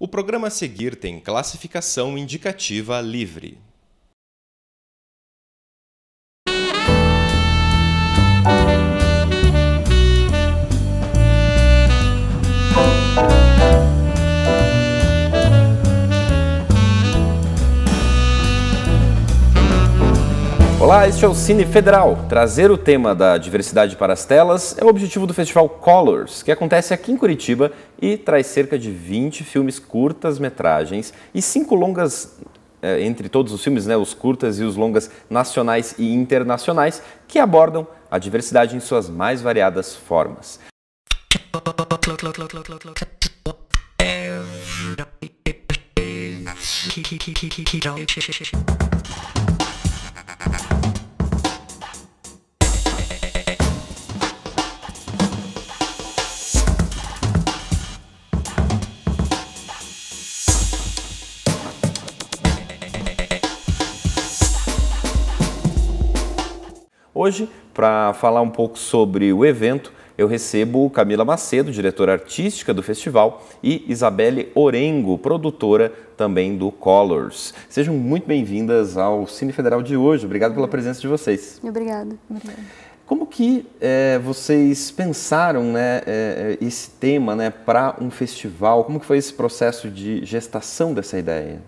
O programa a seguir tem classificação indicativa livre. Olá, este é o Cine Federal. Trazer o tema da diversidade para as telas é o objetivo do festival Colors, que acontece aqui em Curitiba e traz cerca de 20 filmes curtas-metragens e 5 longas, entre todos os filmes, né, os curtas e os longas nacionais e internacionais, que abordam a diversidade em suas mais variadas formas. Hoje, para falar um pouco sobre o evento, eu recebo Camila Macedo, diretora artística do festival, e Isabelle Orengo, produtora também do Colors. Sejam muito bem-vindas ao Cine Federal de hoje. Obrigado pela presença de vocês. Obrigada. Como que vocês pensaram, né, esse tema, né, para um festival? Como que foi esse processo de gestação dessa ideia?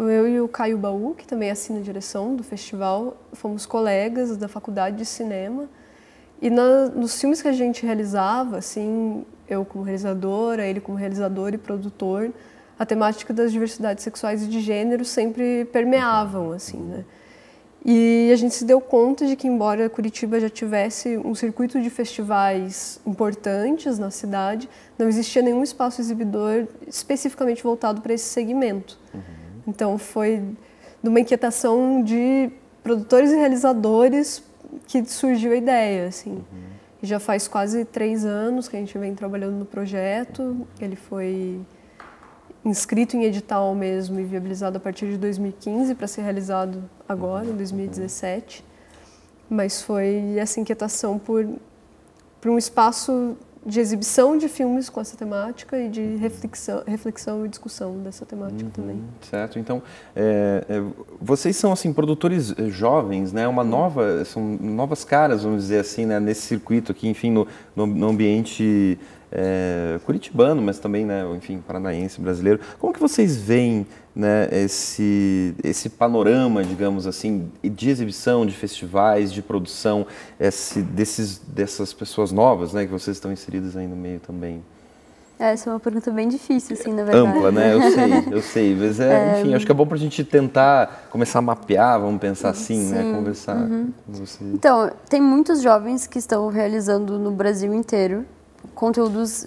Eu e o Caio Baú, que também assina a direção do festival, fomos colegas da faculdade de cinema. E nos filmes que a gente realizava, assim, eu como realizadora, ele como realizador e produtor, a temática das diversidades sexuais e de gênero sempre permeavam, assim, né? E a gente se deu conta de que, embora Curitiba já tivesse um circuito de festivais importantes na cidade, não existia nenhum espaço exibidor especificamente voltado para esse segmento. Então, foi de uma inquietação de produtores e realizadores que surgiu a ideia, assim. E já faz quase 3 anos que a gente vem trabalhando no projeto. Ele foi inscrito em edital mesmo e viabilizado a partir de 2015 para ser realizado agora, em 2017. Mas foi essa inquietação por um espaço de exibição de filmes com essa temática e de reflexão e discussão dessa temática também. Certo. Então, vocês são, assim, produtores jovens, né? São novas caras, vamos dizer assim, né? Nesse circuito aqui, enfim, no ambiente curitibano, mas também, né, enfim, paranaense, brasileiro. Como que vocês veem, né, esse panorama, digamos assim, de exibição, de festivais, de produção, dessas pessoas novas, né, que vocês estão inseridas aí no meio também? Essa é uma pergunta bem difícil, assim, na verdade. Ampla, né? Eu sei. Mas, enfim, acho que é bom pra gente tentar começar a mapear, vamos pensar assim, sim, né? Conversar com vocês. Então, tem muitos jovens que estão realizando no Brasil inteiro conteúdos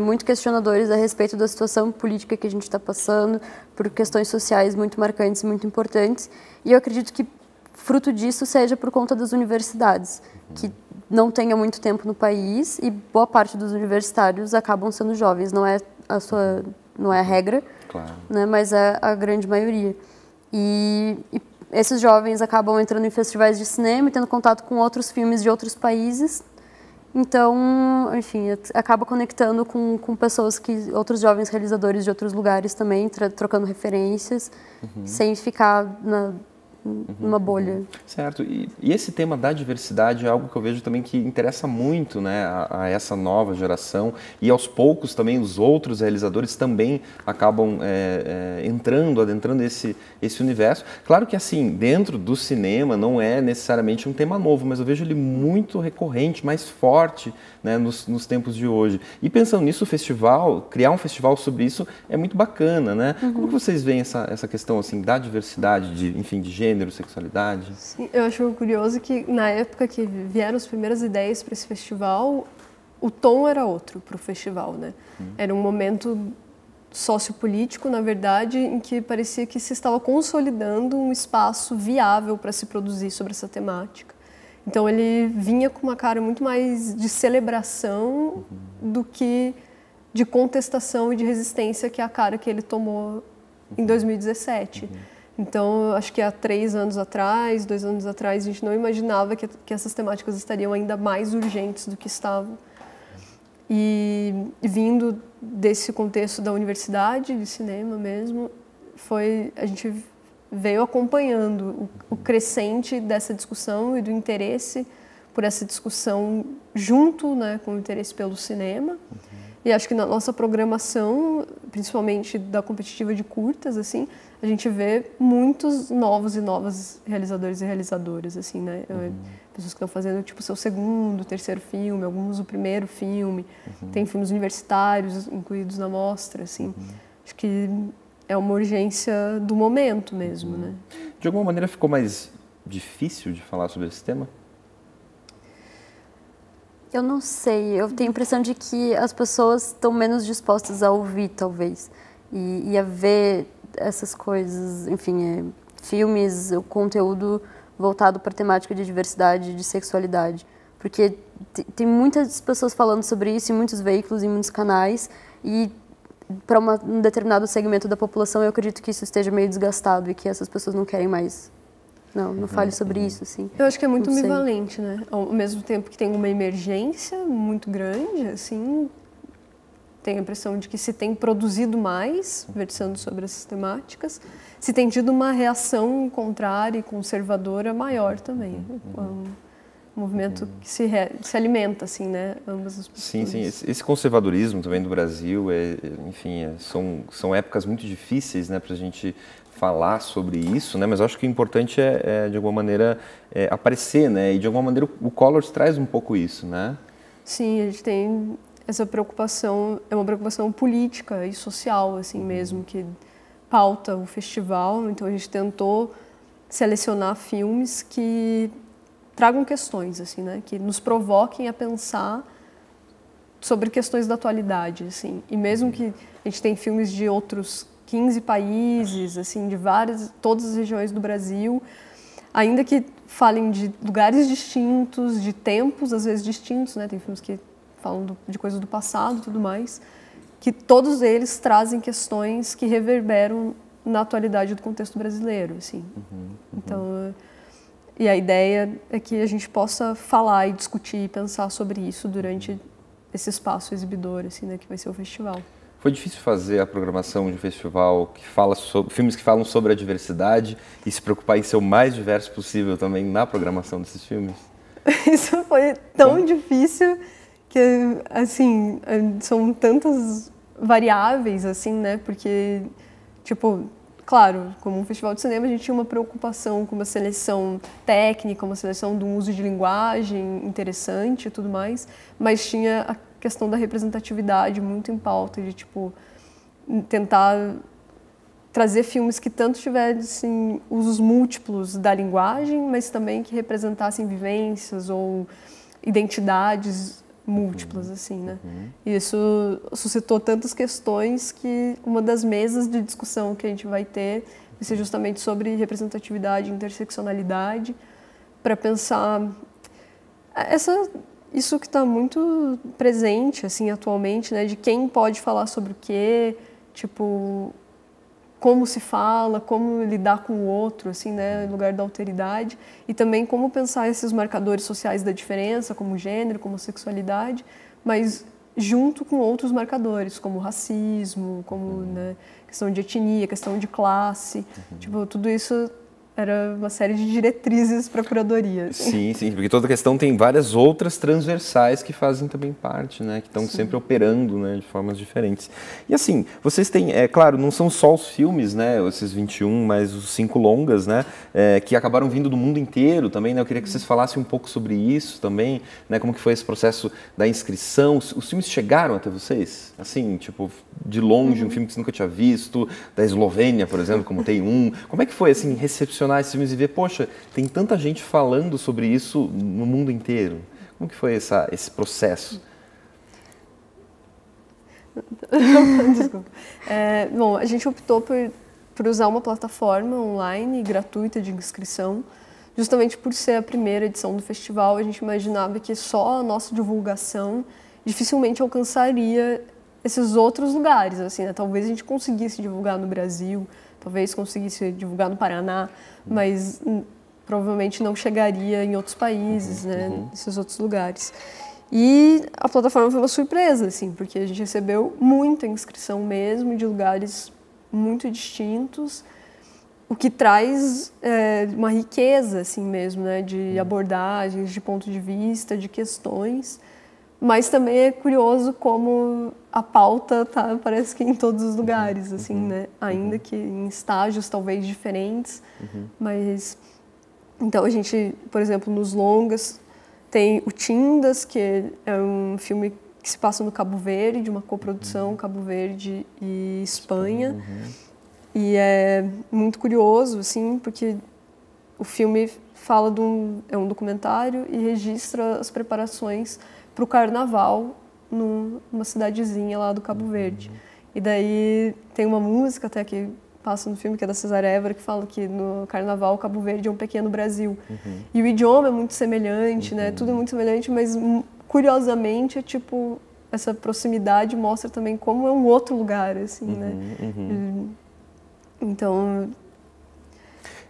muito questionadores a respeito da situação política que a gente está passando, por questões sociais muito marcantes e muito importantes. E eu acredito que fruto disso seja por conta das universidades, que não tem há muito tempo no país e boa parte dos universitários acabam sendo jovens. Não é a regra, claro, né, mas é a grande maioria. E esses jovens acabam entrando em festivais de cinema e tendo contato com outros filmes de outros países. Então, enfim, acaba conectando com pessoas que outros jovens realizadores de outros lugares também, trocando referências, sem ficar numa bolha. Certo. E esse tema da diversidade é algo que eu vejo também que interessa muito, né, a essa nova geração. E aos poucos também os outros realizadores também acabam adentrando esse universo. Claro que, assim, dentro do cinema não é necessariamente um tema novo, mas eu vejo ele muito recorrente, mais forte, né, nos tempos de hoje. E pensando nisso, o festival, criar um festival sobre isso é muito bacana, né? Como que vocês veem essa questão, assim, da diversidade, enfim, de gênero, sexualidade? Sim, eu acho curioso que na época que vieram as primeiras ideias para esse festival, o tom era outro para o festival, né? Era um momento sociopolítico, na verdade, em que parecia que se estava consolidando um espaço viável para se produzir sobre essa temática. Então ele vinha com uma cara muito mais de celebração do que de contestação e de resistência, que é a cara que ele tomou em 2017. Então, acho que há 3 anos atrás, 2 anos atrás, a gente não imaginava que essas temáticas estariam ainda mais urgentes do que estavam. E vindo desse contexto da universidade de cinema mesmo, foi, a gente veio acompanhando o crescente dessa discussão e do interesse por essa discussão junto, né, com o interesse pelo cinema. Uhum. E acho que na nossa programação, principalmente da competitiva de curtas, assim, a gente vê muitos novos e novas realizadores e realizadoras, assim, né? Uhum. Pessoas que estão fazendo, tipo, seu segundo, terceiro filme, alguns o primeiro filme. Uhum. Tem filmes universitários incluídos na mostra, assim. Uhum. Acho que é uma urgência do momento mesmo, uhum, né? De alguma maneira ficou mais difícil de falar sobre esse tema? Eu não sei, eu tenho a impressão de que as pessoas estão menos dispostas a ouvir, talvez, e a ver essas coisas, enfim, filmes, o conteúdo voltado para a temática de diversidade, de sexualidade, porque tem muitas pessoas falando sobre isso em muitos veículos, em muitos canais, e para um determinado segmento da população eu acredito que isso esteja meio desgastado e que essas pessoas não querem mais. Não fale sobre isso, assim. Eu acho que é muito ambivalente, né? Ao mesmo tempo que tem uma emergência muito grande, assim, tenho a impressão de que se tem produzido mais, versando sobre essas temáticas, se tem tido uma reação contrária e conservadora maior também. Um movimento que se alimenta, assim, né? Ambas as pessoas. Sim, sim. Esse conservadorismo também do Brasil, enfim, são épocas muito difíceis, né, pra gente falar sobre isso, né? Mas eu acho que o importante é de alguma maneira, aparecer, né? E de alguma maneira o Colors traz um pouco isso, né? Sim, a gente tem essa preocupação, é uma preocupação política e social, assim mesmo, que pauta o festival. Então a gente tentou selecionar filmes que tragam questões, assim, né? Que nos provoquem a pensar sobre questões da atualidade, assim. E mesmo que a gente tem filmes de outros 15 países, assim, de todas as regiões do Brasil, ainda que falem de lugares distintos, de tempos, às vezes distintos, né? Tem filmes que falam de coisas do passado e tudo mais, que todos eles trazem questões que reverberam na atualidade do contexto brasileiro, assim. Uhum. Então, e a ideia é que a gente possa falar e discutir e pensar sobre isso durante esse espaço exibidor, assim, né? Que vai ser o festival. Foi difícil fazer a programação de um festival que fala sobre filmes que falam sobre a diversidade e se preocupar em ser o mais diverso possível também na programação desses filmes? Isso foi tão difícil que, assim, são tantas variáveis, assim, né? Porque, tipo, claro, como um festival de cinema, a gente tinha uma preocupação com uma seleção técnica, uma seleção de um uso de linguagem interessante e tudo mais, mas tinha a questão da representatividade muito em pauta, de tipo tentar trazer filmes que tanto tivessem usos múltiplos da linguagem, mas também que representassem vivências ou identidades múltiplas, assim, né? E isso suscitou tantas questões que uma das mesas de discussão que a gente vai ter vai ser justamente sobre representatividade e interseccionalidade, para pensar isso que está muito presente, assim, atualmente, né? De quem pode falar sobre o quê, tipo, como se fala, como lidar com o outro, assim, né? No lugar da alteridade. E também como pensar esses marcadores sociais da diferença, como gênero, como sexualidade, mas junto com outros marcadores, como racismo, como, né, questão de etnia, questão de classe. Tipo, tudo isso era uma série de diretrizes para a curadoria. Assim. Sim, sim, porque toda questão tem várias outras transversais que fazem também parte, né? Que estão sempre operando, né, de formas diferentes. E assim, vocês têm, claro, não são só os filmes, né? Esses 21, mas os 5 longas, né? Que acabaram vindo do mundo inteiro também, né? Eu queria que vocês falassem um pouco sobre isso também, né? Como que foi esse processo da inscrição? Os filmes chegaram até vocês? Assim, tipo, de longe, um filme que você nunca tinha visto, da Eslovênia, por exemplo, como tem um. Como é que foi, assim, recepcionado esses filmes e ver, poxa, tem tanta gente falando sobre isso no mundo inteiro. Como que foi esse processo? Desculpa. Bom, a gente optou por usar uma plataforma online gratuita de inscrição, justamente por ser a primeira edição do festival. A gente imaginava que só a nossa divulgação dificilmente alcançaria esses outros lugares, assim, né? Talvez a gente conseguisse divulgar no Brasil, talvez conseguisse divulgar no Paraná, mas provavelmente não chegaria em outros países, né, nesses outros lugares. E a plataforma foi uma surpresa, assim, porque a gente recebeu muita inscrição mesmo, de lugares muito distintos, o que traz uma riqueza, assim mesmo, né, de abordagens, de ponto de vista, de questões. Mas também é curioso como a pauta tá, parece que em todos os lugares, assim, né? Ainda que em estágios talvez diferentes, mas... Então a gente, por exemplo, nos longas, tem o Tindas, que é um filme que se passa no Cabo Verde, uma coprodução Cabo Verde e Espanha. E é muito curioso, assim, porque o filme fala de um documentário e registra as preparações para o carnaval numa cidadezinha lá do Cabo Verde. E daí tem uma música até que passa no filme, que é da César Évora, que fala que no carnaval o Cabo Verde é um pequeno Brasil. E o idioma é muito semelhante, né? Tudo é muito semelhante, mas curiosamente, tipo, essa proximidade mostra também como é um outro lugar, assim, né? Então...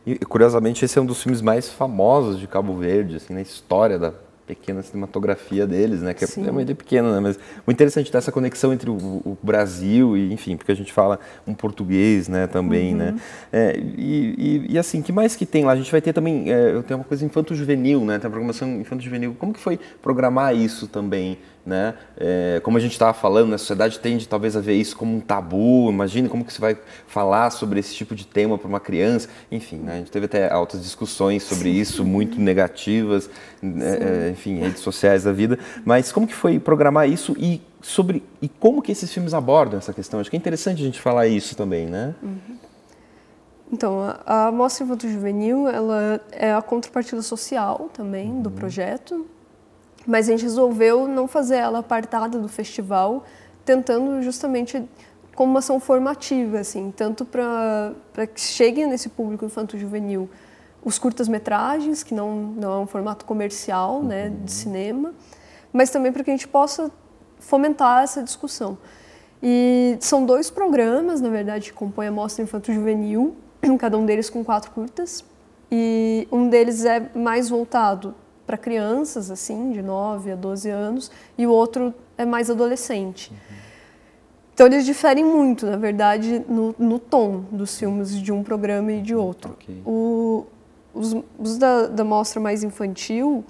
E, curiosamente, esse é um dos filmes mais famosos de Cabo Verde, assim, na história da pequena cinematografia deles, né? Que é uma ideia pequena, né? Mas muito interessante ter essa conexão entre o Brasil e, enfim, porque a gente fala um português, né? Também, né? E assim, que mais que tem lá? A gente vai ter também, eu tenho uma coisa infanto-juvenil, né? Tem a programação infanto-juvenil. Como que foi programar isso também, né? Como a gente estava falando, né? A sociedade tende talvez a ver isso como um tabu. Imagina como que você vai falar sobre esse tipo de tema para uma criança. Enfim, né? A gente teve até altas discussões sobre isso, muito negativas, enfim, redes sociais da vida. Mas como que foi programar isso e como que esses filmes abordam essa questão? Acho que é interessante a gente falar isso também, né? Então, a Mostra Infanto Juvenil, ela é a contrapartida social também do projeto. Mas a gente resolveu não fazer ela apartada do festival, tentando justamente como uma ação formativa, assim, tanto para que chegue nesse público infanto-juvenil os curtas-metragens, que não é um formato comercial, né, de cinema, mas também para que a gente possa fomentar essa discussão. E são dois programas, na verdade, que compõem a Mostra Infanto-Juvenil, cada um deles com 4 curtas, e um deles é mais voltado para crianças, assim, de 9 a 12 anos, e o outro é mais adolescente. Então, eles diferem muito, na verdade, no tom dos filmes de um programa e de outro. Os da mostra mais infantil,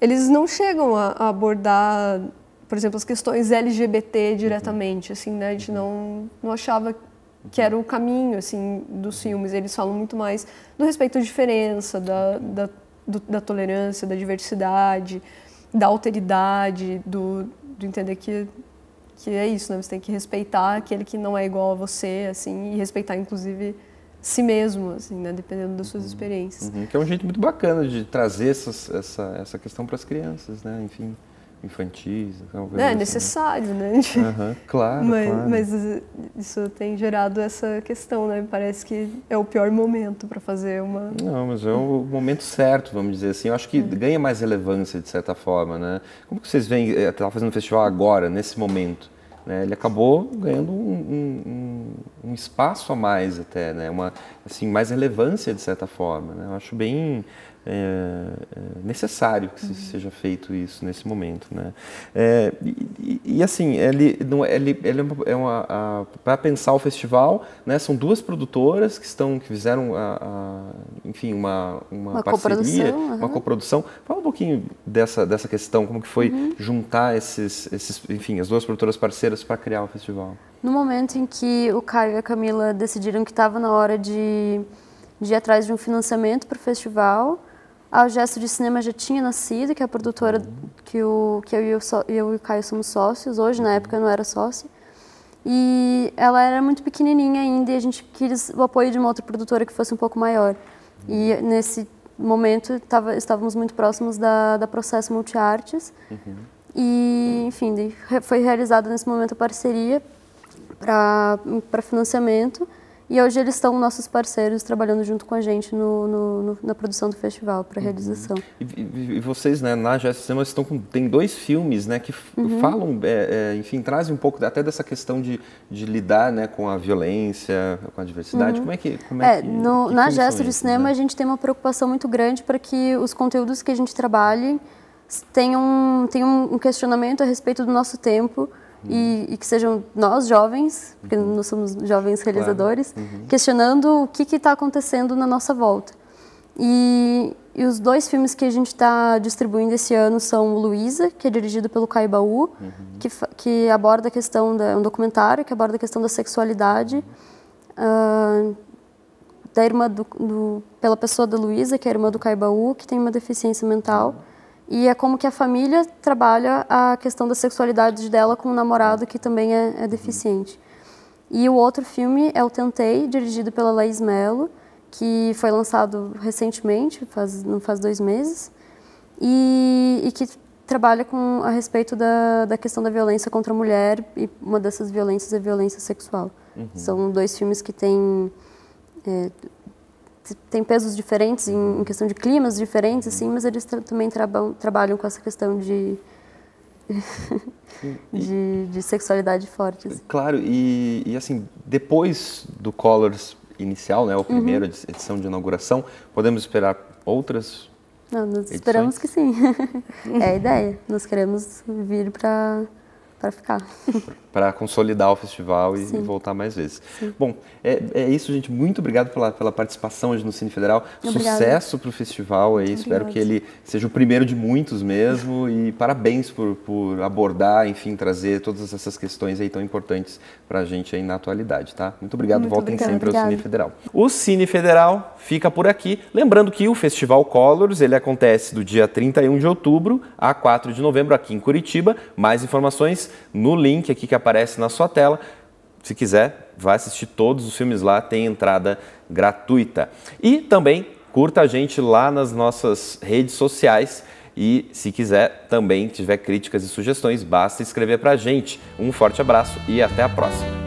eles não chegam a abordar, por exemplo, as questões LGBT diretamente, assim, né? A gente não achava que era o caminho, assim, dos filmes. Eles falam muito mais do respeito à diferença, da tolerância, da diversidade, da alteridade, do entender que é isso, né? Você tem que respeitar aquele que não é igual a você, assim, e respeitar, inclusive, si mesmo, assim, né? Dependendo das suas experiências. Que é um jeito muito bacana de trazer essa questão para as crianças, né? Enfim, infantis. É necessário, né? Claro, mas isso tem gerado essa questão, né? Parece que é o pior momento para fazer uma... Não, mas é o momento certo, vamos dizer assim. Eu acho que ganha mais relevância, de certa forma, né? Como que vocês veem, está fazendo o festival agora, nesse momento, né? Ele acabou ganhando um espaço a mais até, né? Assim, mais relevância, de certa forma, né? Eu acho bem... É necessário que seja feito isso nesse momento, né? Assim, para pensar o festival, né? São duas produtoras que fizeram, enfim, uma parceria, uma coprodução. Fala um pouquinho dessa questão, como que foi juntar enfim, as duas produtoras parceiras para criar o festival. No momento em que o Caio e a Camila decidiram que estava na hora de ir atrás de um financiamento para o festival. O Gesto de Cinema já tinha nascido, que é a produtora que eu e o Caio somos sócios hoje, na época eu não era sócio. E ela era muito pequenininha ainda e a gente quis o apoio de uma outra produtora que fosse um pouco maior. E nesse momento estávamos muito próximos da Processo Multi. E, enfim, foi realizada nesse momento a parceria para financiamento. E hoje eles estão nossos parceiros trabalhando junto com a gente na produção do festival, para a realização. E vocês, né, na Gesto de Cinema, tem 2 filmes, né, que falam, enfim, trazem um pouco até dessa questão de lidar, né, com a violência, com a diversidade. Na Gesto de Cinema, a gente tem uma preocupação muito grande para que os conteúdos que a gente trabalhe tem um questionamento a respeito do nosso tempo e que sejam nós jovens, porque nós somos jovens realizadores, questionando o que está acontecendo na nossa volta. E os dois filmes que a gente está distribuindo esse ano são o Luísa, que é dirigido pelo Caio Baú, que aborda a questão, é um documentário que aborda a questão da sexualidade da irmã pela pessoa da Luísa, que é a irmã do Caio Baú, que tem uma deficiência mental. E é como que a família trabalha a questão da sexualidade dela com um namorado que também é deficiente. E o outro filme é O Tentei, dirigido pela Laís Melo, que foi lançado recentemente, não faz 2 meses, e que trabalha a respeito da questão da violência contra a mulher, e uma dessas violências é a violência sexual. São dois filmes que têm pesos diferentes em questão de climas diferentes, assim, mas eles também trabalham com essa questão de sexualidade forte. Assim. Claro, e assim, depois do Colors inicial, né, o primeiro edição de inauguração, podemos esperar outras? Não, nós esperamos que sim. É a ideia. Nós queremos vir para ficar. Para consolidar o festival e voltar mais vezes. Sim. Bom, é isso, gente. Muito obrigado pela participação hoje no Cine Federal. Obrigada. Sucesso para o festival. Aí. Espero que ele seja o primeiro de muitos mesmo. E parabéns por abordar, enfim, trazer todas essas questões aí tão importantes para a gente aí na atualidade, tá? Muito obrigado. Voltem sempre ao Cine Federal. O Cine Federal fica por aqui. Lembrando que o Festival Colors, ele acontece do dia 31 de outubro a 4 de novembro aqui em Curitiba. Mais informações no link aqui que aparece na sua tela. Se quiser, vai assistir todos os filmes lá, tem entrada gratuita. E também curta a gente lá nas nossas redes sociais e, se quiser, também tiver críticas e sugestões, basta escrever pra gente. Um forte abraço e até a próxima.